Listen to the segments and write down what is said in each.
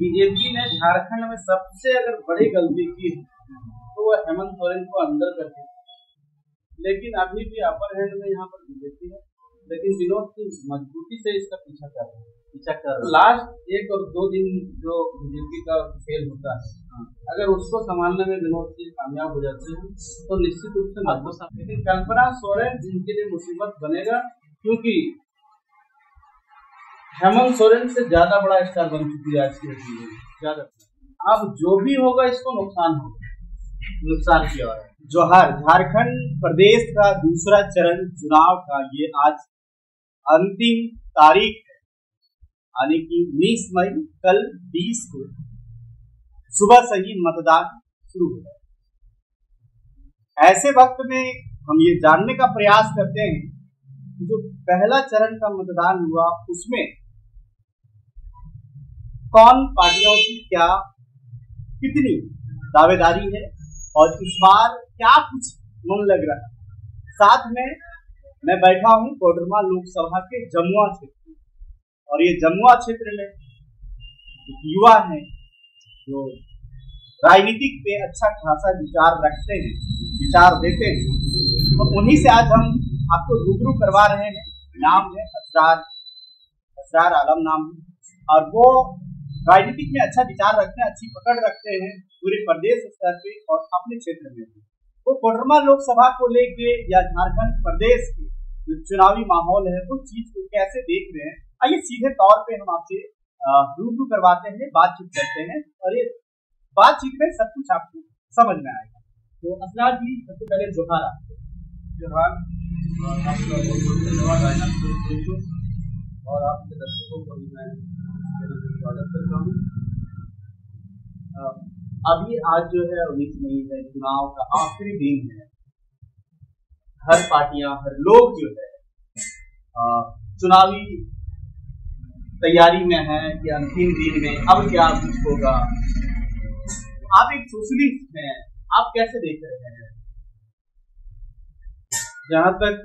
BJP ने झारखंड में सबसे अगर बड़ी गलती की तो वह हेमंत सोरेन को अंदर कर दी, लेकिन अभी भी अपर हैंड में यहाँ पर बीजेपी है, लेकिन विनोद सिंह मजबूती से इसका पीछा कर रहे हैं। लास्ट एक और दो दिन जो बीजेपी का फेल होता है, अगर उसको संभालने में विनोद सिंह कामयाब हो जाते हैं तो निश्चित रूप से मजबूत। लेकिन कल्पना सोरेन जिनके लिए मुसीबत बनेगा, क्योंकि हेमंत सोरेन से ज्यादा बड़ा स्टार बन चुकी है आज की डेट में। ज्यादा अब जो भी होगा इसको नुकसान होगा, नुकसान किया है। जोहार झारखंड प्रदेश का दूसरा चरण चुनाव का ये आज अंतिम तारीख, यानी कि 19 मई कल 20 को सुबह से ही मतदान शुरू हो गया। ऐसे वक्त में हम ये जानने का प्रयास करते हैं कि जो पहला चरण का मतदान हुआ उसमें कौन पार्टियों की क्या कितनी दावेदारी है और इस बार क्या कुछ मन लग रहा है। साथ में मैं बैठा हूं कोडरमा लोकसभा के जमुआ क्षेत्र, और ये जमुआ क्षेत्र में युवा हैं जो राजनीतिक पे अच्छा खासा विचार रखते हैं, विचार देते हैं, तो उन्हीं से आज हम आपको रूबरू करवा रहे हैं। नाम है असरार आलम नाम है, और वो राजनीतिक में अच्छा विचार रखते हैं, अच्छी पकड़ रखते हैं पूरे प्रदेश स्तर पे और अपने क्षेत्र में। वो कोडरमा लोकसभा को लेके या झारखंड प्रदेश के जो चुनावी माहौल है वो चीज को कैसे देख रहे हैं, आइए सीधे तौर पे हम आपसे रूबरू करवाते हैं, बातचीत करते हैं, और ये बातचीत में सब कुछ आपको समझ में आएगा। तो असरार जी, सबसे पहले जोहार आपको। जोहार, आपका बहुत बहुत धन्यवाद आयना और आपके दर्शकों को भी मैं स्वागत करता हूँ। अभी आज जो है 19 मई है, चुनाव का आखिरी दिन है। हर पार्टियां, हर लोग जो है चुनावी तैयारी में है कि अंतिम दिन में अब क्या कुछ होगा। आप एक सोशलिस्ट हैं, आप कैसे देख रहे हैं? जहाँ तक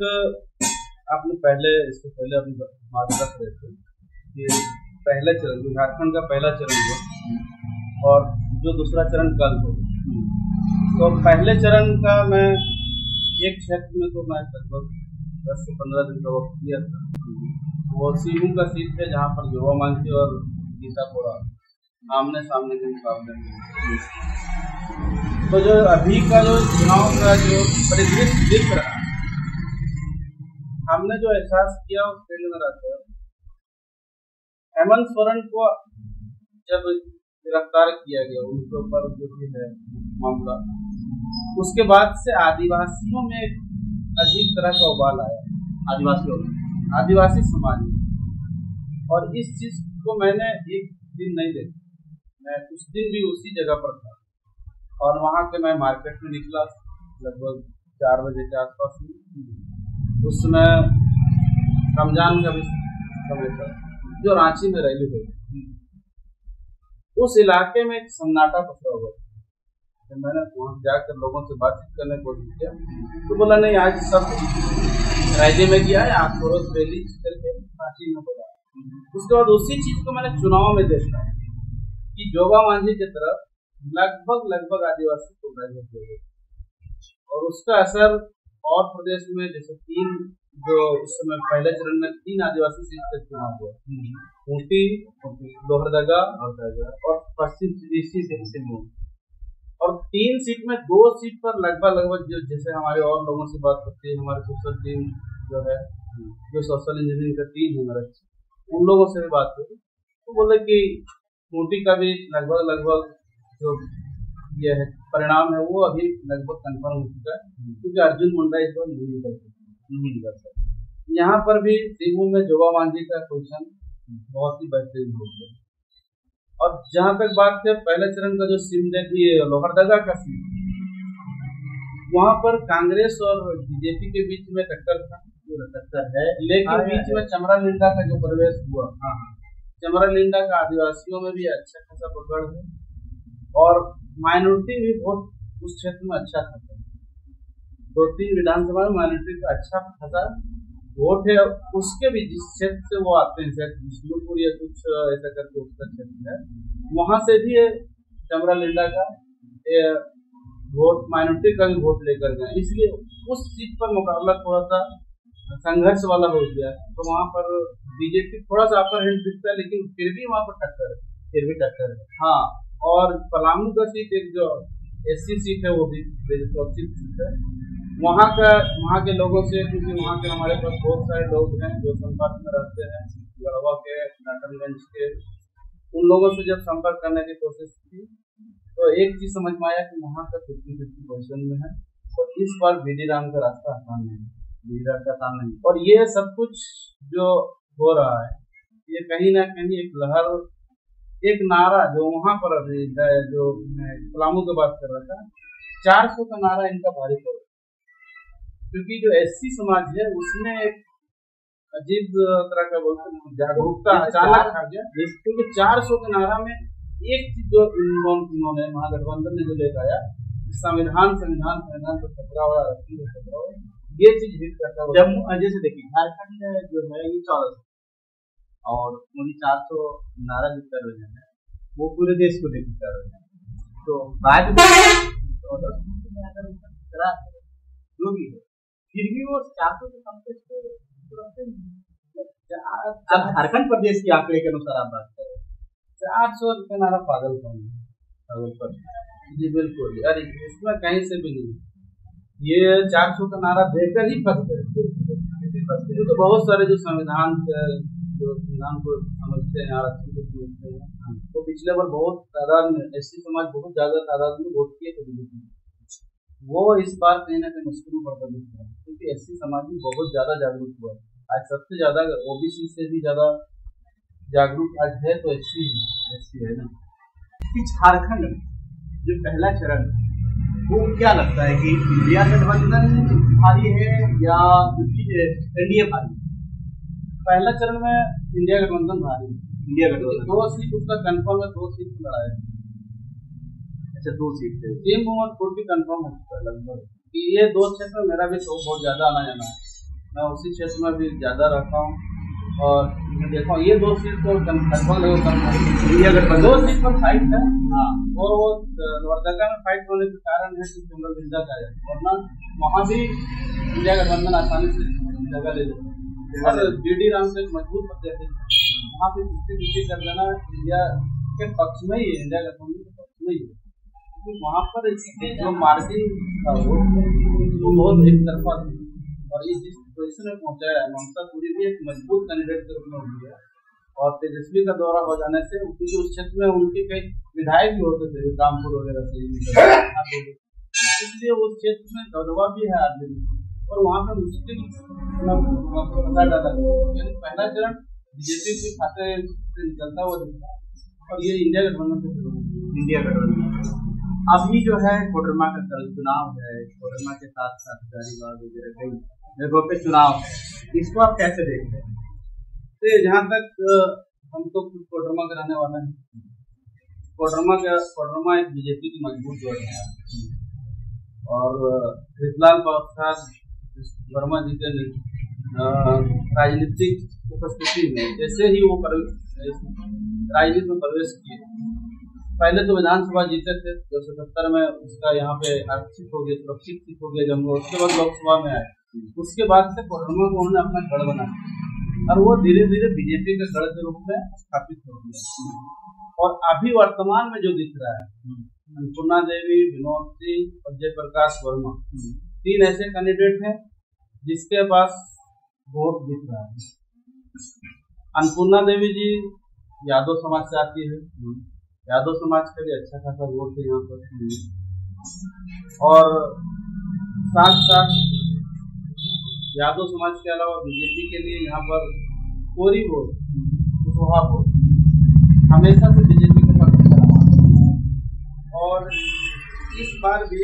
आपने पहले, इससे पहले अभी बात कर रहे थे कि पहला चरण जो झारखंड का पहला चरण हुआ और जो दूसरा चरण कल हो, तो पहले चरण का मैं एक क्षेत्र में तो मैं लगभग 10 से 15 दिन का वक्त दिया था। वो सीहू का सीट है जहाँ पर जोवा मांझी और गीता कोरा आमने सामने के मुकाबले में, तो जो अभी का जो चुनाव का जो परिदृश्य दिख रहा है, हमने जो एहसास किया उस फील्ड में रहते हुए हेमंत सोरेन को जब गिरफ्तार किया गया उनके ऊपर जो भी है मामला, उसके बाद से आदिवासियों में अजीब तरह का उबाल आया। आदिवासियों में, आदिवासी समाज में, और इस चीज को मैंने एक दिन नहीं देखा, मैं उस दिन भी उसी जगह पर था और वहां से मैं मार्केट में निकला लगभग 4 बजे के आसपास में। उस समय रमजान का भी समय था, जो रांची में रैली हुई, उस इलाके में एक सन्नाटा पसरा हुआ। तो मैंने वहाँ जाकर लोगों से बातचीत करने की कोशिश किया तो बोला नहीं, आज सब राज्य में किया है, आपको रोज रैली करके रांची में बोला। उसके बाद उसी चीज को मैंने चुनाव में देखा कि जोबा मांझी की तरफ लगभग आदिवासी को ग्राइज किया गया, और उसका असर और प्रदेश में, जैसे 3 जो उस समय पहले चरण में 3 आदिवासी सीट पर चुनाव हुआ, मुंटी, लोहरदगा और पश्चिम से मुंटी, और 3 सीट में 2 सीट पर लगभग जैसे हमारे और लोगों से बात करते हैं, हमारे सोशल टीम जो है, जो सोशल इंजीनियरिंग का टीम है मेरा, उन लोगों से भी बात करी तो बोले कि मोटी का भी लगभग जो यह है परिणाम है वो अभी लगभग कंफर्म हो चुका है, क्योंकि अर्जुन मुंडा इस बार नहीं निकल सकते। यहाँ पर भी सीहू में जोबा मांझी का क्वेश्चन बहुत ही बेहतरीन हो गया। और जहाँ तक बात है पहले चरण का जो सीम देखिए लोहरदगा का सीम, वहाँ पर कांग्रेस और बीजेपी के बीच में टक्कर था, टक्कर है, लेकिन बीच में चमरानिंडा का जो प्रवेश हुआ, चमरानिंडा का आदिवासियों में भी अच्छा खासा पकड़ है और माइनॉरिटी भी वोट उस क्षेत्र में अच्छा खासा, 2-3 विधानसभा में माइनॉरिटी का अच्छा खासा वोट है। उसके भी जिस क्षेत्र से वो आते हैं, शायद विष्णुपुर या कुछ ऐसा करके उसका क्षेत्र है, वहां से भी चमरानिंडा का वोट माइनॉरिटी का भी वोट लेकर गए, इसलिए उस सीट पर मुकाबला थोड़ा सा संघर्ष वाला हो गया। तो वहां पर बीजेपी थोड़ा सा अपर हैंड दिखता है, लेकिन फिर भी वहां पर टक्कर है। हाँ, और पलामू का सीट एक जो एससी सीट है वो भी सीट है, वहाँ के लोगों से, क्योंकि वहाँ के हमारे पास बहुत सारे लोग हैं जो संपर्क में रहते हैं, गढ़वा के, नाटनगंज के, उन लोगों से जब संपर्क करने की कोशिश की तो एक चीज समझ में आया कि वहाँ का 50-50 पोजिशन में है, और तो इस बार बीडी राम का रास्ता आसान है, बीडी राम का आसान नहीं। और ये सब कुछ जो हो रहा है ये कहीं ना कहीं एक लहर, एक नारा जो वहाँ पर जो पलामू की बात कर रहा था, 400 का नारा इनका भारी पड़ा, क्योंकि जो एससी समाज है उसमें एक अजीब तरह का जागरूकता अचानक आ गया, क्योंकि 400 के नारा में एक चीज जो इन्होंने महागठबंधन ने जो लेकर आया, संविधान तो टकरावा, ये चीज हिट करता है। जम्मू जैसे देखिए झारखंड जो है ये 1400 और उन्हीं 400 नारा जो कर रहे हैं वो पूरे देश को लेकर कर रहे हैं, तो बाद जो भी है फिर भी वो 400 के कॉन्टेस्ट। अब झारखंड प्रदेश के आंकड़े के अनुसार आप बात करें 400 का नारा पागलपन जी बिल्कुल, अरे इसमें कहीं से भी नहीं, ये 400 का नारा देकर ही फंस गए। तो बहुत सारे जो संविधान को समझते हैं, आरक्षण को समझते हैं, तो पिछले बार बहुत तादाद में एससी समाज बहुत ज्यादा तादाद में वोट किए थे, वो इस बार कहीं ना कहीं मुश्किलों पर प्रभावित हुआ, क्योंकि एससी समाज में बहुत ज्यादा जागरूक हुआ। आज सबसे ज्यादा ओबीसी से भी ज्यादा जागरूक आज है तो एससी है ना। झारखंड में जो पहला चरण वो क्या लगता है कि इंडिया गठबंधन भारी है या एनडीए भारी? पहला चरण में इंडिया गठबंधन भारी, इंडिया गठबंधन 2 सीट उसका कन्फर्म है, 2 सीट पर लड़ा है। अच्छा 2 सीट थे, मुहम्मदपुर भी कन्फर्म है लगभग। ये 2 क्षेत्र में मेरा भी बहुत ज्यादा आना जाना है, मैं उसी क्षेत्र में भी ज्यादा रहता हूँ और देखा ये 2 सीट तो कन्फर्म है। इंडिया गठबंधन 2 सीट पर फाइट है, हाँ, और वो लोहरदगा में फाइट होने के कारण है कि चमरानिंडा का है, वरना वहाँ भी इंडिया गठबंधन आसानी से जगह ले लेता है। बीडी राम से मजबूत होते थे, वहाँ पे 50-50 कर लेना इंडिया के पक्ष में ही है, इंडिया गठबंधन के पक्ष में ही है, तो वहाँ पर जो मार्जिन था वो बहुत एक तरफा थी और इस पोजिशन में पहुँचाया। ममता पूरी भी एक मजबूत कैंडिडेट के रूप में हुई है, और तेजस्वी का दौरा हो जाने से क्योंकि उस क्षेत्र में उनके कई विधायक भी होते थे रामपुर वगैरह से, इसलिए उस क्षेत्र में दौरवा भी है आदमी और वहाँ पे मुश्किल ज्यादा लग रहा है। पहला चरण बीजेपी के खाते से निकलता हुआ दिखता है और ये इंडिया गठबंधन से अभी जो है कोडरमा का कल चुनाव है, कोडरमा के साथ साथ हजारीबाग वगैरह कई जगहों पे चुनाव है, इसको आप कैसे देखते हैं? तो जहाँ तक हम तो कोडरमा का रहने वाला है, कोडरमा एक बीजेपी की मजबूत जोड़ है और त्रिलाल पासवान वर्मा जी के राजनीतिक उपस्थिति में जैसे ही वो राजनीति में प्रवेश किए, पहले तो विधानसभा जीते थे 270 में, उसका यहाँ पे आरक्षित हो गया, सुरक्षित सीट हो गया जम्मू, उसके बाद लोकसभा में आए, उसके बाद से कोडरमा को उन्होंने अपना गढ़ बनाया और वो धीरे धीरे बीजेपी के गढ़ के रूप में स्थापित हो गया। और अभी वर्तमान में जो दिख रहा है अन्नपूर्णा देवी, विनोद सिंह और जयप्रकाश वर्मा, 3 ऐसे कैंडिडेट हैं जिसके पास वोट दिख रहा है। अन्नपूर्णा देवी जी यादव समाज से आती है, यादव समाज का भी अच्छा खासा वोट है यहाँ पर, और साथ साथ यादव समाज के अलावा बीजेपी के लिए यहाँ पर कोरी वोट, कुशवाहा वोट हमेशा से बीजेपी के पास रहा है। और इस बार भी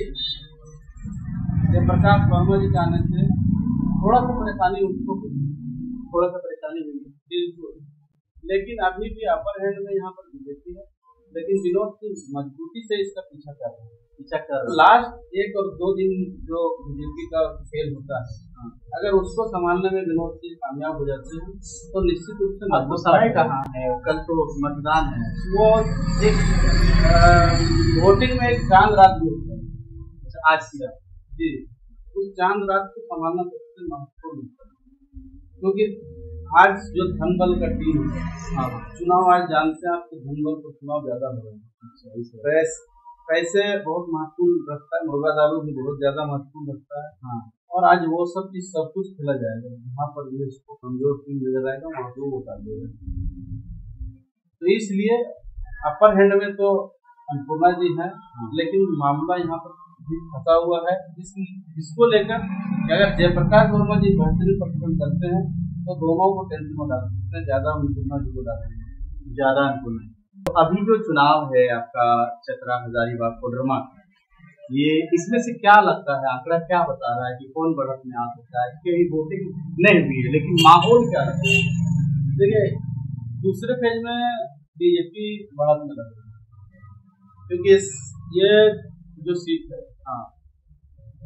जयप्रकाश वर्मा जी के आने से थोड़ा सा परेशानी उनको हुई, लेकिन अभी भी अपर हैंड में यहाँ पर बीजेपी है, लेकिन विनोद सिंह मजबूती से इसका पीछा कर रहे हैं। लास्ट 1 और 2 दिन जो बीजेपी का खेल होता है अगर उसको संभालने में विनोद सिंह कामयाब हो जाते हैं तो निश्चित रूप से मतदान कहाँ है, कल तो मतदान है, वो एक वोटिंग में एक चांद रात भी होता है आज की रात जी, उस चांद रात को संभालना सबसे महत्वपूर्ण होता है क्योंकि आज जो धन बल का टीम है चुनाव आज जानते हैं आपके धन बल को चुनाव ज्यादा हो रहा है, पैसे बहुत महत्वपूर्ण रखता है, मुर्गा दारू भी बहुत ज्यादा महत्वपूर्ण रखता है और आज वो सब चीज सब कुछ खेला जाएगा, वहाँ पर इसको कमजोर टीम नजर आएगा वहाँ पर वो उतार देगा, तो इसलिए अपर हैंड में तो अन्नपूर्णा जी है लेकिन मामला यहाँ पर फंसा हुआ है जिसको लेकर अगर जयप्रकाश वर्मा जी बेहतरीन प्रदर्शन करते हैं तो दोनों को टेंशन में डाल सकते हैं, ज्यादा अन्नपूर्णा जी को डालेंगे ज्यादा अनुकूल है। तो अभी जो चुनाव है आपका चतरा हजारीबाग कोडरमा, ये इसमें से क्या लगता है, आंकड़ा क्या बता रहा है कि कौन बढ़त में आ सकता है? कहीं वोटिंग नहीं हुई है लेकिन माहौल क्या है? देखिए दूसरे फेज में बीजेपी बढ़त में लग रही है क्योंकि ये जो सीट है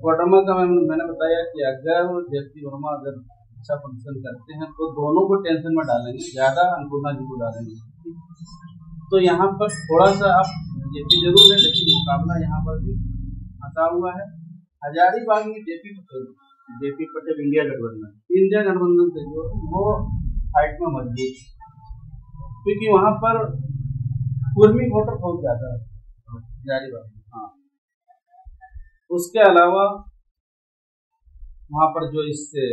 कोडरमा का मैंने बताया कि अगर जयप्रकाश वर्मा अगर अच्छा फंक्शन करते हैं तो दोनों को टेंशन में डालेंगे, ज्यादा अन्नपूर्णा जी को डालेंगे, तो यहाँ पर थोड़ा सा आप बीजेपी जरूर है लेकिन मुकाबला यहाँ पर हुआ है। हजारीबाग में जेपी पटेल इंडिया गठबंधन से जो वो फाइट में मजबूत क्योंकि वहाँ पर पूर्वी वोटर बहुत ज्यादा है हजारीबाग में, उसके अलावा वहाँ पर जो इससे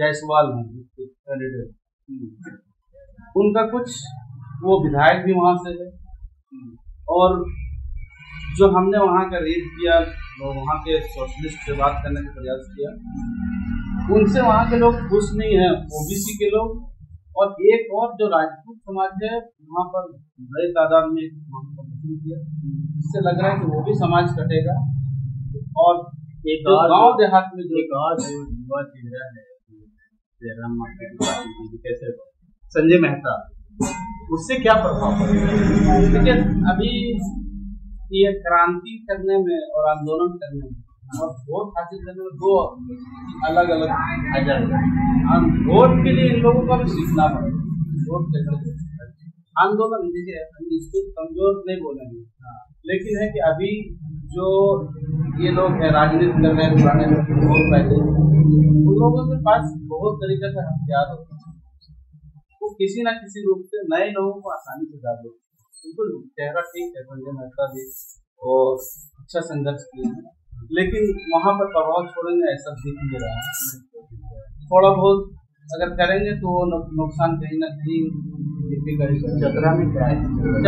जायसवाल हैं कैंडिडेट उनका कुछ वो विधायक भी वहाँ से है और जो हमने वहाँ का रेड किया और वहाँ के सोशलिस्ट से बात करने का प्रयास किया उनसे वहाँ के लोग खुश नहीं है, ओबीसी के लोग और एक और जो राजपूत समाज है वहाँ पर बड़े तादाद में किया, इससे लग रहा है कि वो भी समाज कटेगा और एक गांव देहात में जो एक और युवा चेहरा है संजय मेहता, उससे क्या प्रभाव पड़ेगा? लेकिन अभी ये क्रांति करने में और आंदोलन करने में और वोट हासिल करने में दो अलग अलग आ जाएगा, वोट के लिए इन लोगों को भी सीखना पड़ेगा, वोट कैसे आंदोलन देखिए इसको कमजोर नहीं बोलेंगे लेकिन है कि अभी जो ये लोग है राजनीति कर रहे हैं पुराने लोग बहुत पहले उन लोगों के पास बहुत तरीके से हथियार होते हैं, वो किसी न किसी रूप से नए लोगों को आसानी से डाल देते हैं, बिल्कुल चेहरा ठीक है संजय मेहता भी और अच्छा संघर्ष किए हैं लेकिन वहाँ पर प्रभाव छोड़ेंगे ऐसा दिख नहीं रहा है, थोड़ा बहुत अगर करेंगे तो वो नुकसान कहीं ना कहीं दिखेगा। चतरा में क्या है,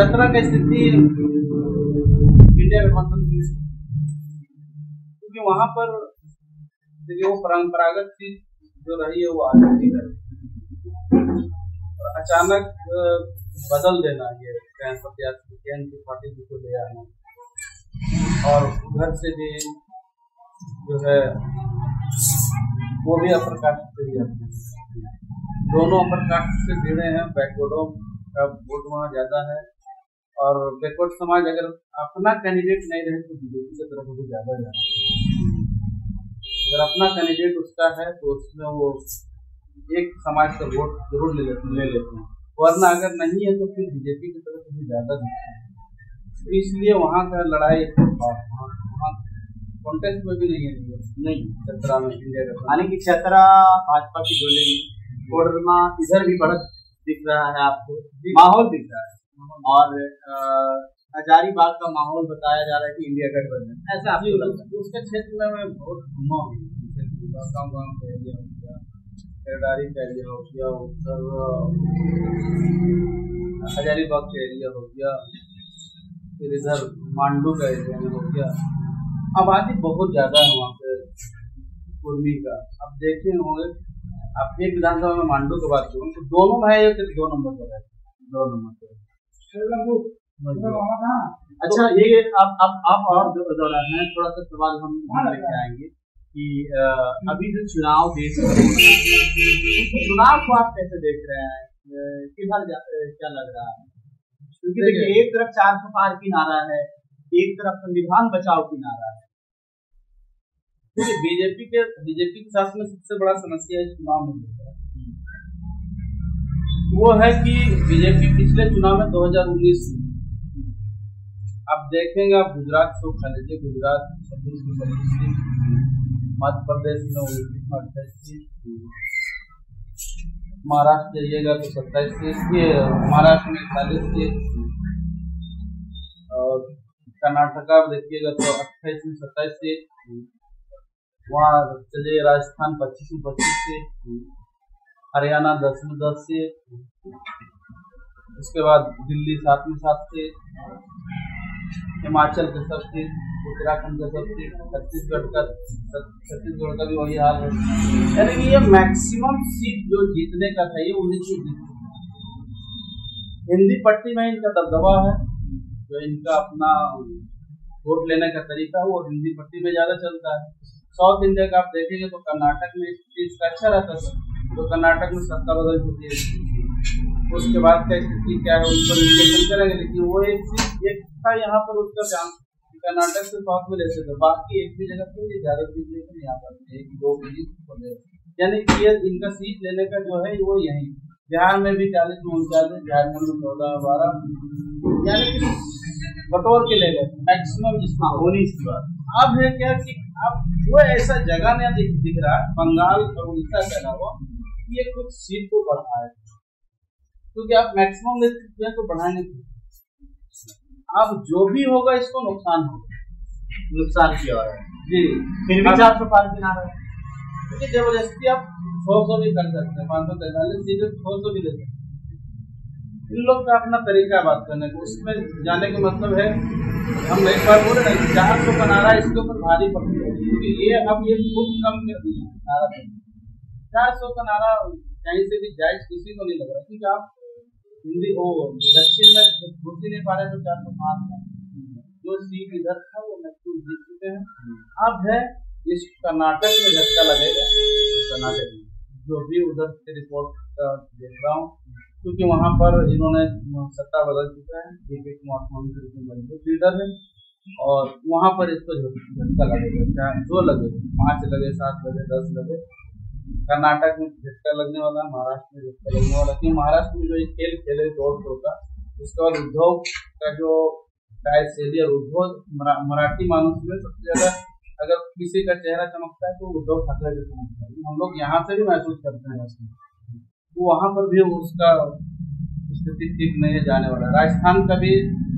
चतरा की स्थिति इंडिया गठबंधन की क्योंकि वहाँ पर देखिए वो परंपरागत चीज जो रही है वो आगे नहीं रही, अचानक बदल देना ये पार्टी को ले आना और उधर से भी जो है वो भी अपर कास्ट से भी दोनों अपर कास्ट से जुड़े हैं, बैकवर्डों का वोट वहाँ ज्यादा है और बैकवर्ड समाज अगर अपना कैंडिडेट नहीं रहे तो बीजेपी की तरफ भी ज्यादा जाए, अगर अपना कैंडिडेट उसका है तो उसमें वो एक समाज का वोट जरूर ले लेते हैं वरना अगर नहीं है तो फिर बीजेपी की तरफ से ज्यादा दिखता है, इसलिए वहाँ का लड़ाई कॉन्टेस्ट में भी नहीं चतरा में यानी कि चतरा भाजपा की बोलेगी, कोडरमा इधर भी बढ़त दिख रहा है आपको माहौल दिख रहा है और हजारीबाग का माहौल बताया जा रहा है कि इंडिया गठबंधन ऐसा आपको लगता है? उसके क्षेत्र में मैं बहुत घुमा हूँ, केदारी का एरिया हो गया, उधर हजारीबाग का एरिया हो गया, फिर इधर मांडू का एरिया हो गया, आबादी बहुत ज्यादा है वहाँ पे कुर्मी का, अब देखे होंगे आप एक विधानसभा में मांडू की बात करूँ तो दोनों भाई दो नंबर पर है। अच्छा ये आप और दौरान है थोड़ा सा सवाल हम लेके आएंगे कि अभी जो चुनाव को आप कैसे देख रहे हैं, किधर क्या लग रहा है? क्योंकि देखिए एक तरफ 400 पार की नारा है, एक तरफ संविधान बचाओ की नारा है, बीजेपी के शासन में सबसे बड़ा समस्या इस चुनाव में वो है कि बीजेपी पिछले चुनाव में 2019 आप देखेंगे, आप गुजरात को खा लीजिए, गुजरात 26 मध्य प्रदेश में 28 महाराष्ट्र जाइएगा तो 27 महाराष्ट्र में 41 और कर्नाटका देखिएगा तो 28 में 27 वहाँ चलिए राजस्थान 25 में 25 से, हरियाणा 10 में 10 से, उसके बाद दिल्ली 7 में 7 से, हिमाचल के 7 से, उत्तराखंड के 7 से, छत्तीसगढ़ का भी वही हाल है। यानी कि ये मैक्सिमम सीट जो जीतने का था ये 19 हिंदी पट्टी में इनका दबदबा है, जो इनका अपना वोट लेने का तरीका वो हिंदी पट्टी में ज्यादा चलता है। साउथ इंडिया का आप देखेंगे तो कर्नाटक में स्थिति का अच्छा रहता है, तो कर्नाटक में सत्ता बदल होती है, उसके बाद क्या स्थिति क्या है उस पर विश्लेषण करेंगे। लेकिन वो एक था यहाँ पर उसका काम कर्नाटक से साउथ में लेते थे, बाकी एक भी जगह पर ज्यादा यहाँ पर 1-2 यानी कि इनका सीट लेने का जो है वो यही। बिहार में भी 40 में 39, झारखंड में 14-12 यानी कि बटोर के ले गए मैक्सिमम जिसका होनी इसकी बात। अब है क्या कि अब वो ऐसा जगह नहीं दिख रहा बंगाल और उड़ीसा के अलावा ये कुछ सीट को बढ़ाए, क्योंकि आप मैक्सिमम नेतृत्व तो बढ़ाने अब जो भी होगा इसको नुकसान होगा, नुकसान किया है जी। फिर भी 405 दिन आ रहा है क्योंकि जबरदस्ती आप 600 भी कर सकते हैं, 543 सीटें 600 भी ले सकते हैं। इन लोग का अपना तरीका बात करने का, उसमें जाने का मतलब है हम एक बार बोल रहे 400 का नारा इसके ऊपर भारी पड़ता है, क्योंकि ये अब ये खूब कम कर दिया नारा। 400 का नारा कहीं से भी जायज किसी को नहीं लग रहा, क्योंकि आप हिंदी हो दक्षिण में घुस ही नहीं पा रहे तो 405 का जो सीट इधर था वो महसूस जीत चुके हैं। अब है इस कर्नाटक में झटका लगेगा, कर्नाटक जो भी उधर से रिपोर्ट देख रहा हूँ, क्योंकि वहाँ पर इन्होंने सत्ता बदल चुका है, बीजेपी मजबूत लीडर है और वहाँ पर इसको झटका लगेगा, चाहे 2 लगे 5 लगे 7 लगे 10 लगे। कर्नाटक में झटका लगने वाला, महाराष्ट्र में झटका लगने वाला, क्योंकि महाराष्ट्र में जो एक खेल खेले दौड़ होगा उसके बाद उद्धव का जो टाइप शैली और उद्धव मराठी मानस में सबसे ज्यादा अगर किसी का चेहरा चमकता है तो उद्धव ठाकरे का चमकता है। हम लोग यहाँ से भी महसूस करते हैं, वहाँ पर भी उसका स्थिति ठीक नहीं जाने वाला। राजस्थान का भी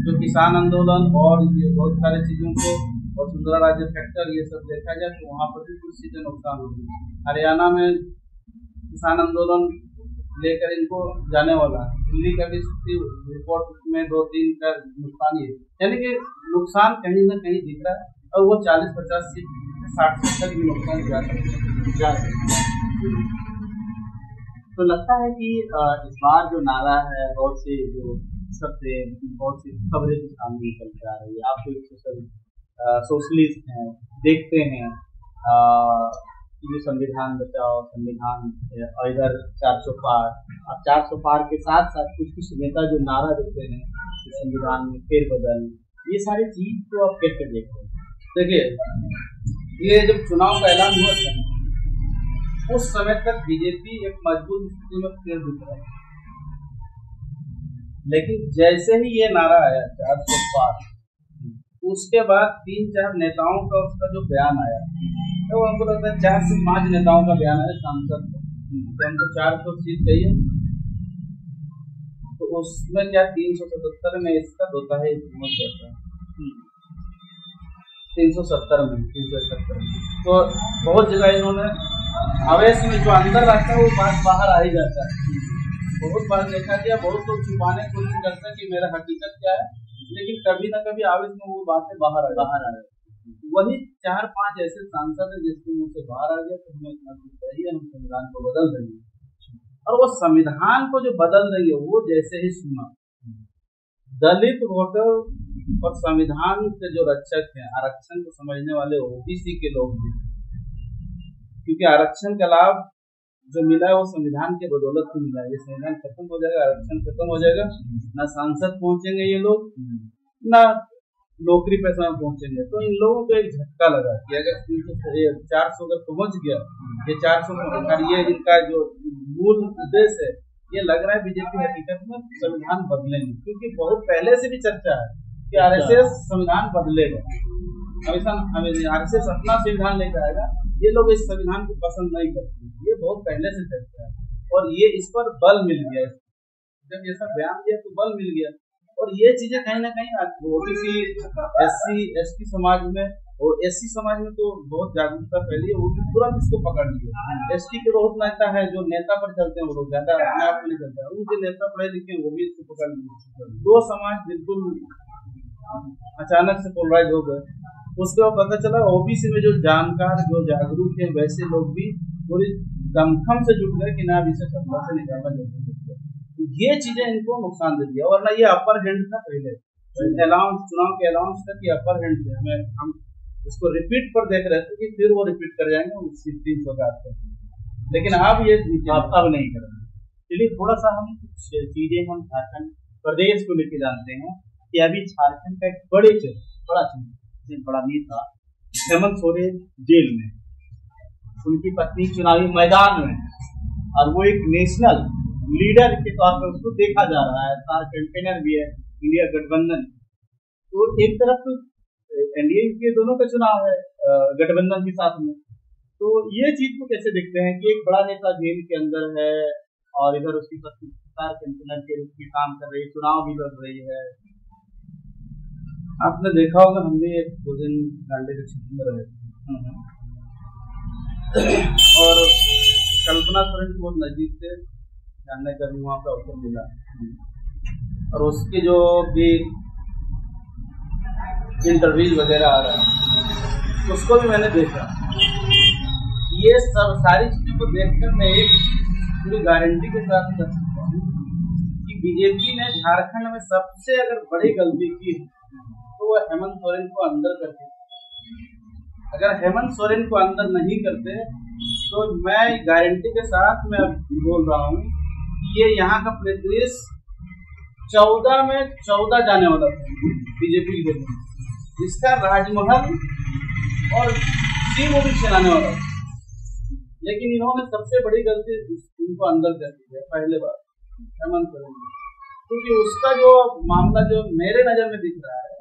जो किसान आंदोलन और ये बहुत सारी चीजों को और सुंदरा राज्य फैक्टर ये सब देखा जाए तो वहाँ पर भी कुछ चीजें नुकसान होगी। हरियाणा में किसान आंदोलन लेकर इनको जाने वाला, दिल्ली का भी रिपोर्ट में 2-3 का नुकसान ही है, यानी कि नुकसान कहीं ना कहीं दिख रहा है और वो 40-50 से 60 तक भी नुकसान जा सकता है। तो लगता है कि इस बार जो नारा है बहुत से जो सबसे बहुत सी खबरें के सामने निकल के आ रही है, आप तो सोशलिस्ट हैं, देखते हैं जो संविधान बचाओ संविधान और इधर 400 पार। आप 400 पार के साथ साथ कुछ नेता जो नारा देते हैं कि संविधान में फेरबदल, ये सारी चीज को आप कैसे देखते हैं? देखिए ये जब चुनाव का ऐलान हुआ था उस समय तक बीजेपी एक मजबूत स्थिति में फिर दिख रही है, लेकिन जैसे ही ये नारा आया 405 उसके बाद 3-4 नेताओं का उसका जो बयान आया तो हमको लगता है 4 से 5 नेताओं का बयान आया सांसद को, हमको 400 सीट चाहिए तो उसमें क्या 377 में इसका होता है 370 में 371 तो बहुत जगह इन्होंने आवेश में जो अंदर रहता है वो बात बाहर आ ही जाता है। बहुत बार देखा गया, बहुत लोग छुपाने की कोशिश करते हैं कि मेरा हकीकत क्या है, लेकिन कभी ना कभी आवेश में वो बातें बाहर आ गई। वही 4-5 ऐसे सांसद है जिसके मुंह से बाहर आ गया तो हमें इतना कुछ चाहिए, हम संविधान को बदल देंगे। और वो संविधान को जो बदल देंगे वो जैसे ही सुना दलित वोटर और संविधान के जो रक्षक है, आरक्षण को समझने वाले ओबीसी के लोग हैं, क्योंकि आरक्षण का लाभ जो मिला है वो संविधान के बदौलत ही मिला है। ये संविधान खत्म हो जाएगा, आरक्षण खत्म हो जाएगा, ना सांसद पहुंचेंगे ये लोग, ना नौकरी पे शाम पहुंचेंगे, तो इन लोगों को एक झटका लगा कि अगर 400 तक पहुंच गया, ये 400 ये इनका जो मूल उद्देश्य है, ये लग रहा है बीजेपी हकीकत में संविधान बदलेंगे, क्योंकि बहुत पहले से भी चर्चा है कि आरएसएस संविधान बदलेगा, आरएसएस अपना संविधान लेकर आएगा। ये लोग इस संविधान को पसंद नहीं करते, ये बहुत पहले से चर्चा है और ये इस पर बल मिल गया। जब ऐसा बयान दिया तो बल मिल गया और ये चीजें कहीं ना कहीं ओबीसी एससी समाज में, और एससी समाज में तो बहुत जागरूकता फैली है, वो भी तुरंत इसको पकड़ लिया। एसटी के बहुत नेता है जो नेता पर चलते हैं, वो लोग ज्यादा अपने आप में नहीं चलते हैं, उनके नेता पढ़े लिखे वो भी इसको पकड़ लिए। दो समाज बिल्कुल अचानक से पोलराइज हो गए। उसके बाद पता चला ओबीसी में जो जानकार जो जागरूक है वैसे लोग भी पूरी दमखम से जुट गए कि ना अब इसे सत्ता से निकालना जरूरी है। ये चीजें इनको नुकसान दे दिया, वरना ये अपर हैंड था पहले अलाउंस, चुनाव के अलाउंस तक ये अपर हैंड थे। हम इसको रिपीट पर देख रहे थे कि फिर वो रिपीट कर जाएंगे 300 लेकिन अब ये अब नहीं करेंगे। चलिए थोड़ा सा हम कुछ चीजें हम झारखंड प्रदेश को लेकर जानते हैं कि अभी झारखंड का एक बड़ा नेता हेमंत सोरेन जेल में, उनकी पत्नी चुनावी मैदान में, और वो एक नेशनल लीडर के तौर पर उसको देखा जा रहा है। स्टार कैंपेनर भी है इंडिया गठबंधन। तो एक तरफ तो एनडीए के दोनों का चुनाव है गठबंधन के साथ में, तो ये चीज को कैसे देखते हैं कि एक बड़ा नेता जेल के अंदर है और इधर उसकी पत्नी स्टार कैंपेनर के रूप में काम कर रही है, चुनाव भी लड़ रही है। आपने देखा होगा हमने एक दो दिन गांडे के क्षेत्र में रहे और कल्पना सोरेन को बहुत नजदीक से जानने का भी वहाँ पर अवसर मिला, और उसके जो भी इंटरव्यू वगैरह आ रहा है उसको भी मैंने देखा। ये सब सारी चीजों को देखकर मैं एक पूरी गारंटी के साथ कह सकता हूँ कि बीजेपी ने झारखंड में सबसे अगर बड़ी गलती की तो हेमंत सोरेन को अंदर करते। अगर हेमंत सोरेन को अंदर नहीं करते तो मैं गारंटी के साथ मैं बोल रहा हूँ ये यहाँ का प्रदेश 14 में 14 जाने वाला था बीजेपी के, जिसका राजमहल और सीहू भी चलाने वाला था। लेकिन इन्होंने सबसे बड़ी गलती उनको अंदर कर दी है पहले बार हेमंत सोरेन, क्योंकि उसका जो मामला जो मेरे नजर में दिख रहा है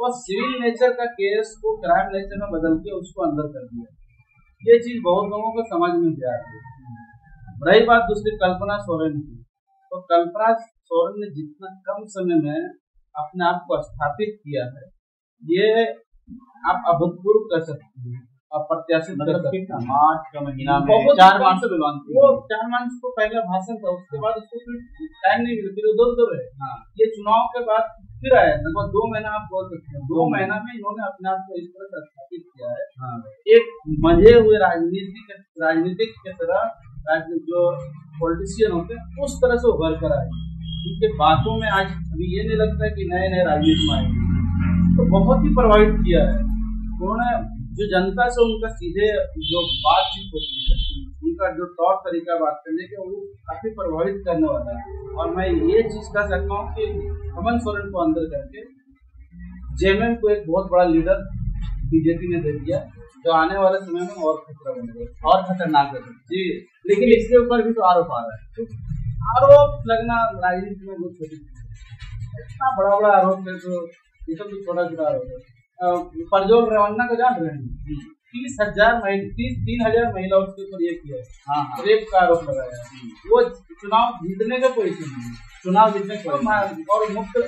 वो सिविल नेचर का केस को क्राइम नेचर में बदल के उसको अंदर कर दिया। ये चीज बहुत लोगों को समझ में नहीं आ रही है। रही बात दूसरी कल्पना सोरेन की, तो कल्पना सोरेन ने जितना कम समय में अपने आप को स्थापित किया है ये आप अभूतपूर्व कर सकते हैं, अप्रत्याशित कर सकते हैं। 8 महीना में 4 माह से विमान वो 4 माह को पहला भाषण था, उसके बाद उसको टाइम नहीं मिला, फिर उधर उधर है। ये चुनाव के बाद फिर आया, लगभग 2 महीना आप बोल सकते हैं। 2 महीना में इन्होंने अपने आप को इस तरह से स्थापित किया है। एक मजे हुए राजनीतिक के तरह जो पॉलिटिशियन होते हैं उस तरह से उभर कर आए। उनके बातों में आज अभी ये नहीं लगता कि नए नए राजनीति में आए, तो बहुत ही प्रभावित किया है उन्होंने। जो जनता से उनका सीधे जो बातचीत होती है, उनका जो तौर तरीका बात करने के, वो काफी प्रभावित करने वाला है। और मैं ये चीज कह सकता हूँ कि हेमंत सोरेन को अंदर करके जेएमएम को एक बहुत बड़ा लीडर बीजेपी ने दे दिया, जो आने वाले समय में और खतरा बनेगा और खतरनाक है जी। लेकिन इसके ऊपर भी तो आरोप आ रहा है, तो आरोप लगना राजनीति में बहुत छोटी चीज, इतना बड़ा बड़ा आरोप है तो ये सब कुछ छोटा छोटा आरोप है। परजोल रवाना को जान रहे हैं 30,000 महिलाओं के ऊपर ये किया है, रेप का आरोप लगाया है। वो चुनाव जीतने का कोई नहीं, चुनाव जीतने का और मुफ्त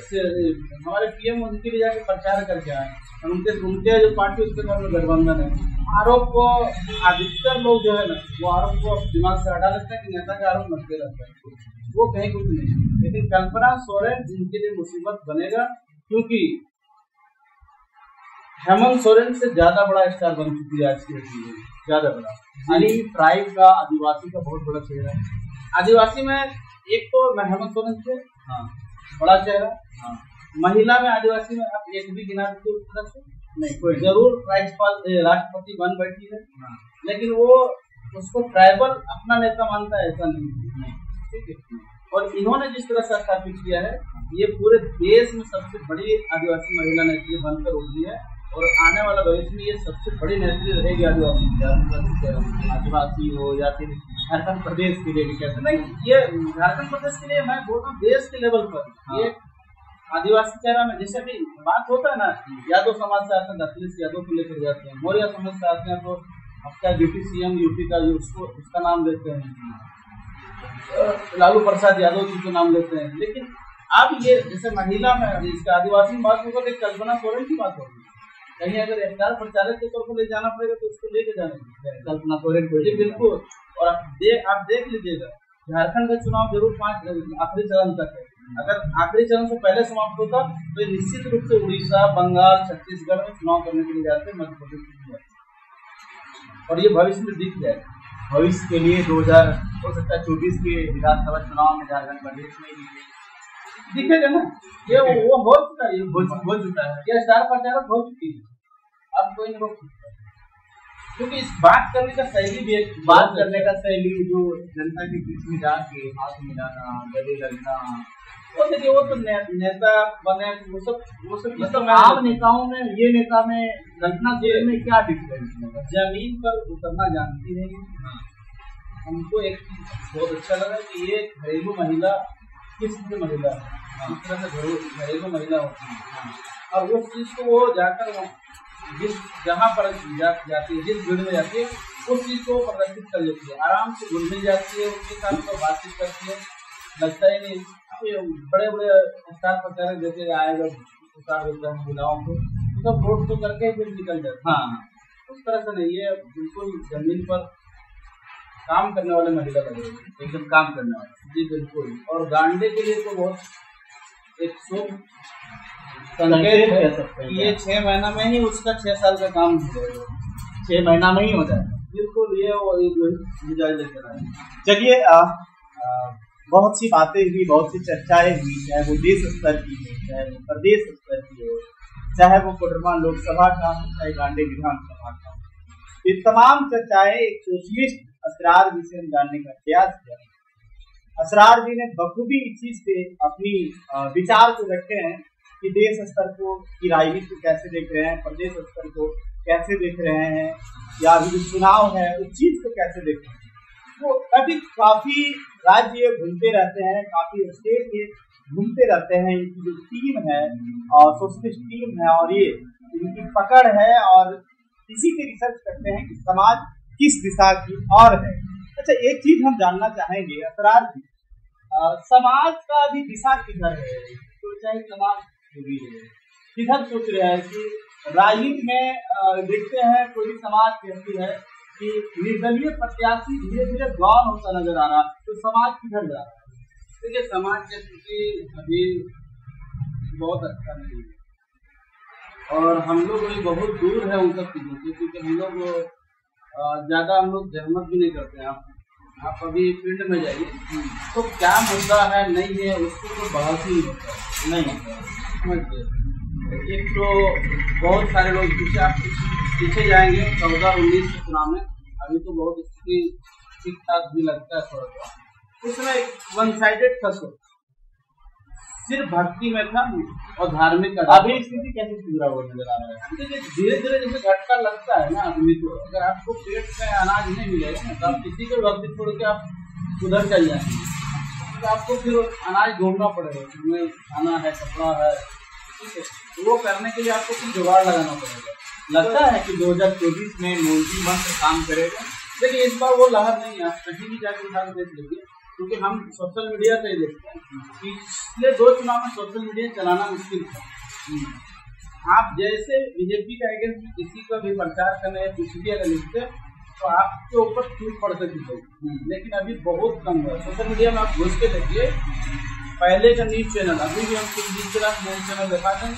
हमारे पीएम उनके लिए जाके प्रचार करके आए, और उनके जो पार्टी उसके तौर पर गठबंधन है। आरोप को अधिकतर लोग जो है ना वो आरोप को दिमाग से हटा सकता है कि नेता का आरोप मत रहता है, वो कहीं कुछ नहीं। लेकिन कल्पना सोरेन जिनके लिए मुसीबत बनेगा, क्योंकि हेमंत सोरेन से ज्यादा बड़ा स्टार बन चुकी है आज की डेट में, ज्यादा बड़ा ट्राइब का आदिवासी का बहुत बड़ा चेहरा है। आदिवासी में एक तो हेमंत सोरेन से बड़ा चेहरा, महिला में आदिवासी में आप एक भी गिना नहीं कोई। जरूर राष्ट्रपति बन बैठी है, लेकिन वो उसको ट्राइबल अपना नेता मानता है ऐसा नहीं, ठीक है। और इन्होंने जिस तरह से स्थापित किया है, ये पूरे देश में सबसे बड़ी आदिवासी महिला नेत्री बनकर उठी है और आने वाला भविष्य में ये सबसे बड़ी नेत्री रहेगी आदिवासी हो या फिर झारखंड प्रदेश के लिए। कैसे नहीं, ये झारखंड प्रदेश के लिए मैं बोल रहा हूँ, देश के लेवल पर ये आदिवासी चेहरा में जैसे भी बात होता है ना, यादव समाज से आते हैं, अखिलेश यादव को लेकर जाते हैं, मौर्य समाज से आते हैं तो आपका यूपी सीएम यूपी का उसका नाम लेते हैं, लालू प्रसाद यादव जी का नाम लेते हैं। लेकिन अब ये जैसे महिला में इसका आदिवासी में बात होगा तो कल्पना सोरेन की बात होगी, कहीं अगर स्टार प्रचारक के तौर पर ले जाना पड़ेगा तो उसको लेके जाना कल्पना सोरेन को। बिल्कुल, और आप देख लीजिएगा झारखंड का चुनाव जरूर 5 आखिरी चरण तक है, अगर आखिरी चरण से पहले समाप्त होता तो निश्चित रूप से उड़ीसा, बंगाल, छत्तीसगढ़ में चुनाव करने के लिए जाते, मध्य प्रदेश में जाते, और ये भविष्य में दिख जाएगा। भविष्य के लिए 2024 के विधानसभा चुनाव में झारखंड प्रदेश में दिखेगा ना, ये वो हो चुका है, ये स्टार प्रचारक हो चुकी है, अब कोई नहीं रोक सकता, क्योंकि इस बात करने का शैली भी एक बात करने का शैली जो जनता के बीच में जाके हाथ मिलाना, गले लगना, वो देखिए वो तो नेता बने वो सब आम नेताओं में ये नेता में कल्पना सोरेन में क्या डिफरेंस? जमीन पर उतरना जानती है। हमको एक बहुत अच्छा लगा कि ये घरेलू महिला किस्म की महिला है, इस तरह से घरेलू महिला होती है और वो चीज को वो जाकर जहाँ पर जाती है, जिस भीड़ में जाती है, उस चीज को प्रदर्शित कर लेती है, आराम से घुल मिल जाती है, उसके साथ तो बातचीत करती है, लगता ही नहीं। बड़े बड़े स्टार प्रचारक जैसे आएगा महिलाओं को सब रोड शो करके फिर निकल जाता है। हाँ, उस तरह से नहीं, ये बिल्कुल जमीन पर काम करने वाले महिला का एकदम काम करने वाले। जी बिल्कुल, और गांडे के लिए तो बहुत एक शुभ संकेत कह सकते हैं, ये 6 महीना में ही उसका 6 साल का काम हो जाएगा, 6 महीना में ही हो जाएगा। बिल्कुल, ये चलिए, बहुत सी बातें हुई, बहुत सी चर्चाएं हुई, चाहे वो देश स्तर की हो, चाहे वो प्रदेश स्तर की हो, चाहे वो कोडरमा लोकसभा का हो, चाहे गांडे विधानसभा का हो। ये तमाम चर्चाएं एक सोशलिस्ट असरार जी से जानने का प्रयास किया। असरार जी ने बखूबी इस चीज पे अपनी विचार को रखे हैं कि देश स्तर को की राजनीति को कैसे देख रहे हैं, प्रदेश स्तर को कैसे देख रहे हैं, या अभी जो चुनाव है उस चीज को कैसे देख रहे हैं। वो कभी काफी राज्य घूमते रहते हैं, काफी स्टेट ये घूमते रहते हैं, इनकी जो टीम है और सोशलिस्ट टीम है और ये इनकी पकड़ है, और इसी पे रिसर्च करते हैं कि समाज किस दिशा की ओर है। अच्छा, एक चीज हम जानना चाहेंगे असरार जी, समाज का भी दिशा किधर है? तो चाहे समाज जुड़ी है किधर सोच रहे हैं कि राजनीति में देखते हैं कोई भी समाज कहती है कि निर्दलीय प्रत्याशी धीरे धीरे गौन होता नजर आ रहा, तो समाज किधर जा रहा है? देखिए, समाज की स्थिति अभी बहुत अच्छा नहीं है और हम लोग भी बहुत दूर है उन सब चीजों से, क्योंकि हम लोग जहमत भी नहीं करते हैं। आप अभी फील्ड में जाइए तो क्या मुद्दा है नहीं है उसको तो बहस ही नहीं होता। एक तो बहुत सारे लोग पीछे जाएंगे 2019 के चुनाव में, अभी तो बहुत स्थिति ठीक ठाक भी लगता है, थोड़ा सा उसमें एक वन साइडेड था, सिर्फ भक्ति में था और धार्मिक का। अभी स्थिति कैसे पूरा हो नजर आ रहा है? देखिए, धीरे धीरे जैसे घटका लगता है ना आदमी को, अगर आपको पेट में अनाज नहीं मिलेगा ना तो आप किसी को भक्ति छोड़ के आप उधर चल जाएंगे, तो आपको फिर अनाज ढूंढना पड़ेगा, उसमें खाना है, कपड़ा है, ठीक है, तो वो करने के लिए आपको कुछ जुगाड़ लगाना पड़ेगा। लगता है कि 2024 में मोदी मस्त काम करेगा, लेकिन इस बार वो लहर नहीं है। आप कहीं भी जाकर उदाहरण देख लीजिए, क्योंकि हम सोशल मीडिया पे देखते हैं, पिछले 2 चुनाव में सोशल मीडिया चलाना मुश्किल था। आप जैसे बीजेपी के अगेंस्ट में किसी का भी प्रचार करने या कुछ भी अगर लिखते तो आपके ऊपर टूट पड़ सकती होगी, लेकिन अभी बहुत कम है। सोशल मीडिया में आप घुस के देखिए, पहले का न्यूज चैनल, अभी भी हम कुछ न्यूज चैनल दिखाते हैं,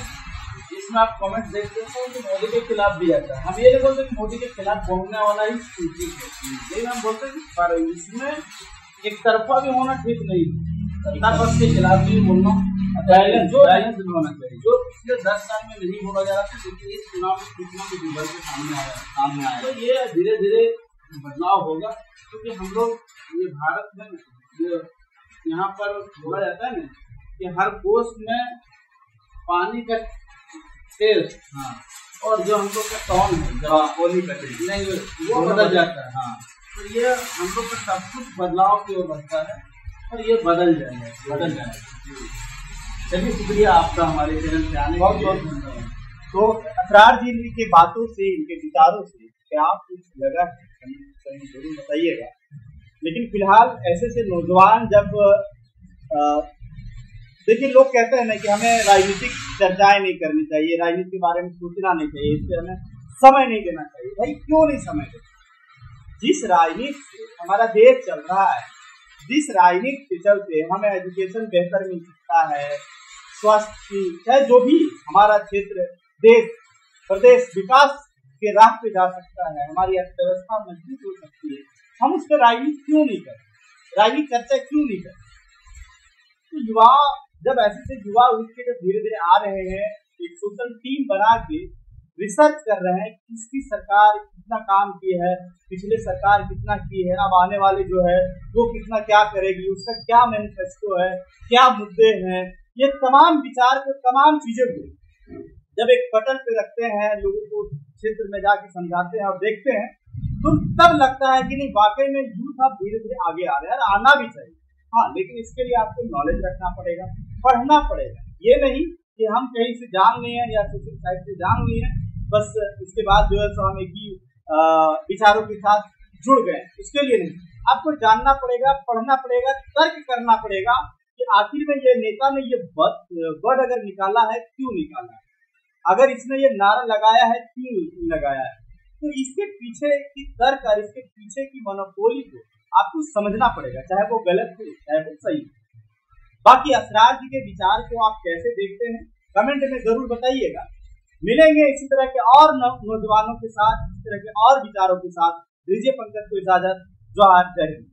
इसमें आप कमेंट देख सकते हैं कि मोदी के खिलाफ भी आता है। हम ये नहीं बोलते कि मोदी के खिलाफ बोलने वाला ही ठीक है, लेकिन हम बोलते हैं कि इसमें एक तरफा भी होना ठीक नहीं, सत्ता पक्ष के खिलाफ भी बोलना बैलेंस होना चाहिए, जो पिछले 10 साल में नहीं बोला जा रहा था, क्योंकि इस चुनाव में कुछ ना कुछ उभर के सामने आया। तो ये धीरे धीरे बदलाव होगा, क्योंकि हम लोग ये भारत में यहाँ पर बोला जाता है ना कि हर कोष में पानी का तेल, हाँ, और जो हमको का टॉन है जब होली कटेगी नहीं वो बदल जाता है, हाँ, तो ये हमको का सब कुछ बदलाव की ओर बढ़ता है और ये बदल जाएगा, बदल जाएगा। चलिए शुक्रिया आपका हमारे चैनल पे आने के लिए। तो असरार जी की बातों से, इनके विचारों से क्या कुछ लगा है जरूर बताइएगा, लेकिन फिलहाल ऐसे से नौजवान जब देखिए लोग कहते हैं ना कि हमें राजनीतिक चर्चाएं नहीं करनी चाहिए, राजनीति के बारे में सोचना नहीं चाहिए, इससे हमें समय नहीं देना चाहिए। भाई क्यों नहीं समय देना? जिस राजनीति से हमारा देश चल रहा है, जिस राजनीति के चलते हमें एजुकेशन बेहतर मिल सकता है, स्वास्थ्य, चाहे जो भी हमारा क्षेत्र, देश, प्रदेश विकास के राह पे जा सकता है, हमारी अर्थव्यवस्था मजबूत हो सकती है, हम उस पर राजनीति क्यों नहीं करते, राजनीतिक चर्चा क्यों नहीं करते? तो युवा जब ऐसे से युवा उठ के जब धीरे धीरे आ रहे हैं, एक सोशल टीम बना के रिसर्च कर रहे हैं किसकी सरकार कितना काम की है, पिछले सरकार कितना की है, अब आने वाले जो है वो कितना क्या करेगी, उसका क्या मैनिफेस्टो है, क्या मुद्दे हैं, ये तमाम विचार को, तमाम चीजों को जब एक पटल पे रखते हैं, लोगों को क्षेत्र में जाके समझाते हैं और देखते हैं, तो तब लगता है कि नहीं वाकई में यूथ अब धीरे धीरे आगे आ रहे हैं और आना भी चाहिए। हाँ, लेकिन इसके लिए आपको नॉलेज रखना पड़ेगा, पढ़ना पड़ेगा, ये नहीं कि हम कहीं से जान लिए हैं या सोशल साइट से जान लिए हैं, बस इसके बाद जो है सो हम एक ही विचारों के साथ जुड़ गए, उसके लिए नहीं। आपको जानना पड़ेगा, पढ़ना पड़ेगा, तर्क करना पड़ेगा कि आखिर में ये नेता ने ये वर्ड अगर निकाला है क्यों निकाला है, अगर इसने ये नारा लगाया है क्यों लगाया है, तो इसके पीछे की तर्क और इसके पीछे की मनोपोली को आपको समझना पड़ेगा, चाहे वो गलत हो चाहे वो सही हो। बाकी असरार जी के विचार को आप कैसे देखते हैं कमेंट में जरूर बताइएगा। मिलेंगे इसी तरह के और नौजवानों के साथ, इसी तरह के और विचारों के साथ। दीजिए पंकज को इजाजत। जय हिंद।